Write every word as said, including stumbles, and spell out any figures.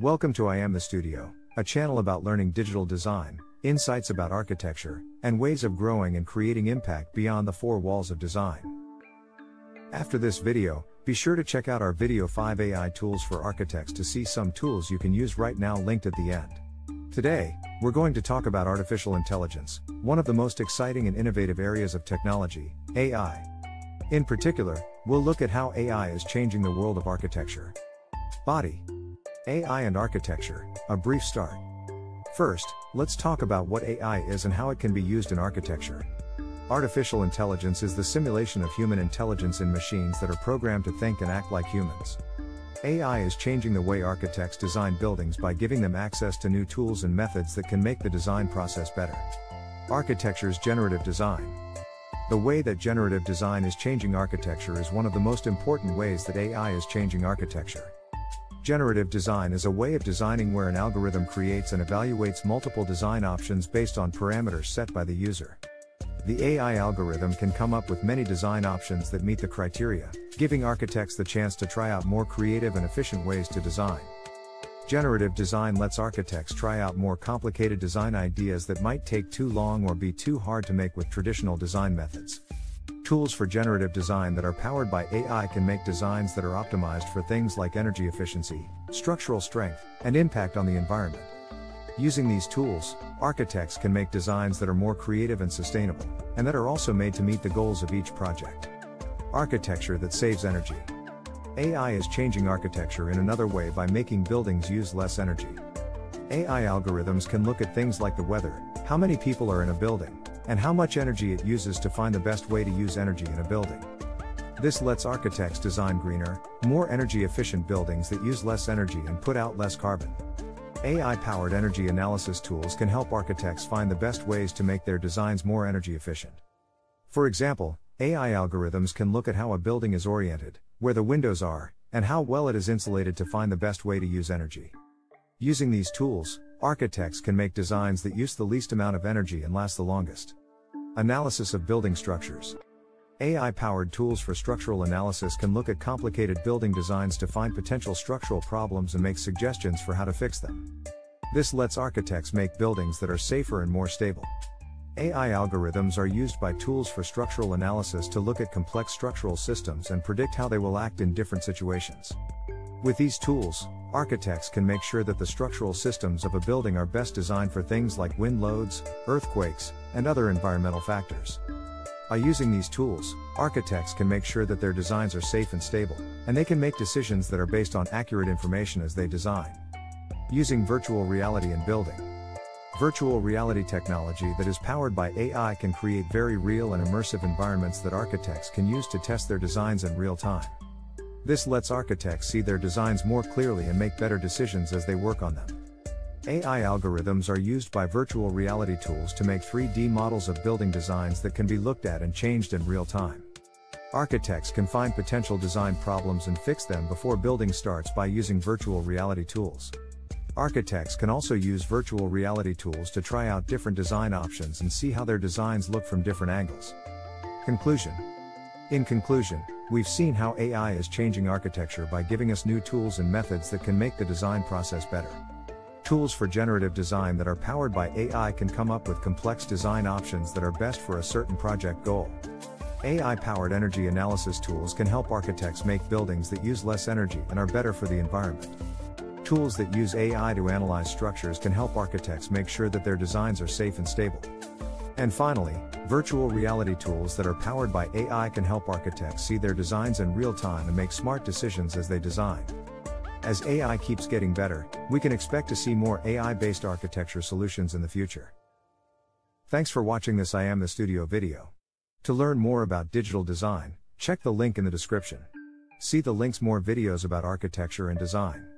Welcome to I Am The Studio, a channel about learning digital design, insights about architecture, and ways of growing and creating impact beyond the four walls of design. After this video, be sure to check out our video five A I tools for architects to see some tools you can use right now linked at the end. Today, we're going to talk about artificial intelligence, one of the most exciting and innovative areas of technology, A I. In particular, we'll look at how A I is changing the world of architecture. Body. A I and architecture, a brief start. First, let's talk about what A I is and how it can be used in architecture. Artificial intelligence is the simulation of human intelligence in machines that are programmed to think and act like humans. A I is changing the way architects design buildings by giving them access to new tools and methods that can make the design process better. Architecture's generative design. The way that generative design is changing architecture is one of the most important ways that A I is changing architecture. Generative design is a way of designing where an algorithm creates and evaluates multiple design options based on parameters set by the user. The A I algorithm can come up with many design options that meet the criteria, giving architects the chance to try out more creative and efficient ways to design. Generative design lets architects try out more complicated design ideas that might take too long or be too hard to make with traditional design methods. Tools for generative design that are powered by A I can make designs that are optimized for things like energy efficiency, structural strength, and impact on the environment. Using these tools, architects can make designs that are more creative and sustainable, and that are also made to meet the goals of each project. Architecture that saves energy. A I is changing architecture in another way by making buildings use less energy. A I algorithms can look at things like the weather, how many people are in a building, and how much energy it uses to find the best way to use energy in a building. This lets architects design greener, more energy-efficient buildings that use less energy and put out less carbon. A I-powered energy analysis tools can help architects find the best ways to make their designs more energy efficient. For example, A I algorithms can look at how a building is oriented, where the windows are, and how well it is insulated to find the best way to use energy. Using these tools, architects can make designs that use the least amount of energy and last the longest. Analysis of building structures. A I-powered tools for structural analysis can look at complicated building designs to find potential structural problems and make suggestions for how to fix them. This lets architects make buildings that are safer and more stable. A I algorithms are used by tools for structural analysis to look at complex structural systems and predict how they will act in different situations. With these tools, architects can make sure that the structural systems of a building are best designed for things like wind loads, earthquakes, and other environmental factors. By using these tools, architects can make sure that their designs are safe and stable, and they can make decisions that are based on accurate information as they design. Using virtual reality in building. Virtual reality technology that is powered by A I can create very real and immersive environments that architects can use to test their designs in real time. This lets architects see their designs more clearly and make better decisions as they work on them. A I algorithms are used by virtual reality tools to make three D models of building designs that can be looked at and changed in real time. Architects can find potential design problems and fix them before building starts by using virtual reality tools. Architects can also use virtual reality tools to try out different design options and see how their designs look from different angles. Conclusion. In conclusion, we've seen how A I is changing architecture by giving us new tools and methods that can make the design process better. Tools for generative design that are powered by A I can come up with complex design options that are best for a certain project goal. A I-powered energy analysis tools can help architects make buildings that use less energy and are better for the environment. Tools that use A I to analyze structures can help architects make sure that their designs are safe and stable. And finally, virtual reality tools that are powered by A I can help architects see their designs in real time and make smart decisions as they design. As A I keeps getting better, we can expect to see more A I-based architecture solutions in the future. Thanks for watching this I Am The Studio video. To learn more about digital design, check the link in the description. See the links more videos about architecture and design.